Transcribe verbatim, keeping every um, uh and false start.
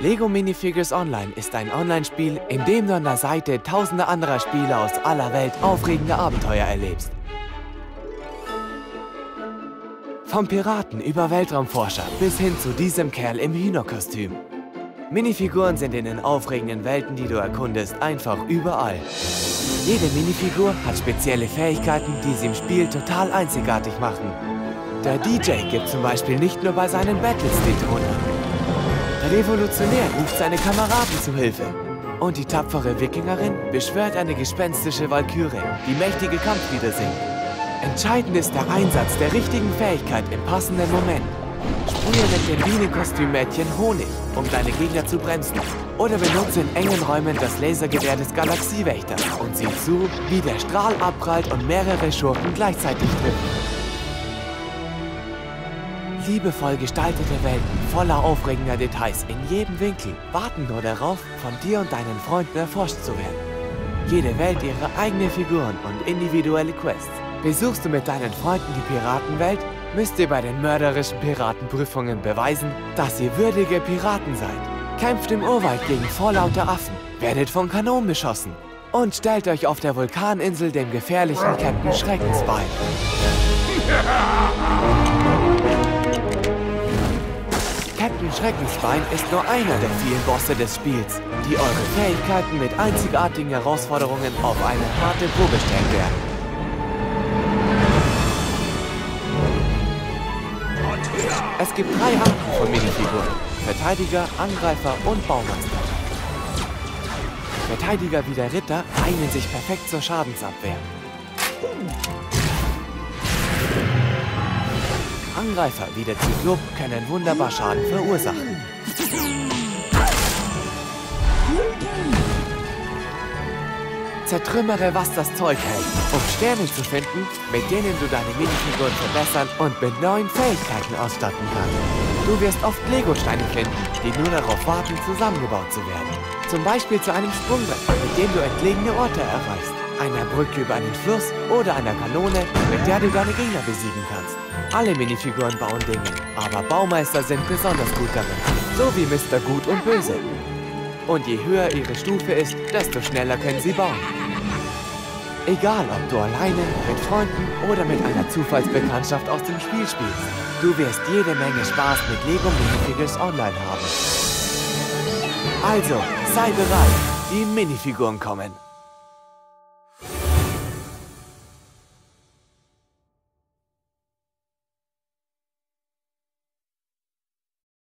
LEGO Minifigures Online ist ein Online-Spiel, in dem du an der Seite tausende anderer Spieler aus aller Welt aufregende Abenteuer erlebst. Vom Piraten über Weltraumforscher bis hin zu diesem Kerl im Hühnerkostüm. Minifiguren sind in den aufregenden Welten, die du erkundest, einfach überall. Jede Minifigur hat spezielle Fähigkeiten, die sie im Spiel total einzigartig machen. Der D J gibt zum Beispiel nicht nur bei seinen Battles die Töne. Der Revolutionär ruft seine Kameraden zu Hilfe. Und die tapfere Wikingerin beschwört eine gespenstische Walküre, die mächtige Kampflieder singt. Entscheidend ist der Einsatz der richtigen Fähigkeit im passenden Moment. Sprühe mit dem Bienenkostümmädchen Honig, um deine Gegner zu bremsen. Oder benutze in engen Räumen das Lasergewehr des Galaxiewächters und sieh zu, wie der Strahl abprallt und mehrere Schurken gleichzeitig treffen. Liebevoll gestaltete Welten voller aufregender Details in jedem Winkel warten nur darauf, von dir und deinen Freunden erforscht zu werden. Jede Welt ihre eigenen Figuren und individuelle Quests. Besuchst du mit deinen Freunden die Piratenwelt, müsst ihr bei den mörderischen Piratenprüfungen beweisen, dass ihr würdige Piraten seid. Kämpft im Urwald gegen vorlaute Affen, werdet von Kanonen beschossen und stellt euch auf der Vulkaninsel dem gefährlichen Captain Schreckens bei. Captain Schreckensbein ist nur einer der vielen Bosse des Spiels, die eure Fähigkeiten mit einzigartigen Herausforderungen auf eine harte Probe stellen werden. Es gibt drei Arten von Minifiguren: Verteidiger, Angreifer und Baumeister. Verteidiger wie der Ritter eignen sich perfekt zur Schadensabwehr. Angreifer wie der Zyklop können wunderbar Schaden verursachen. Zertrümmere, was das Zeug hält, um Sterne zu finden, mit denen du deine Minifiguren verbessern und mit neuen Fähigkeiten ausstatten kannst. Du wirst oft Lego-Steine finden, die nur darauf warten, zusammengebaut zu werden. Zum Beispiel zu einem Sprungbrett, mit dem du entlegene Orte erreichst, einer Brücke über einen Fluss oder einer Kanone, mit der du deine Gegner besiegen kannst. Alle Minifiguren bauen Dinge, aber Baumeister sind besonders gut darin, so wie Mister Gut und Böse. Und je höher ihre Stufe ist, desto schneller können sie bauen. Egal, ob du alleine, mit Freunden oder mit einer Zufallsbekanntschaft aus dem Spiel spielst, du wirst jede Menge Spaß mit LEGO Minifigures Online haben. Also, sei bereit, die Minifiguren kommen!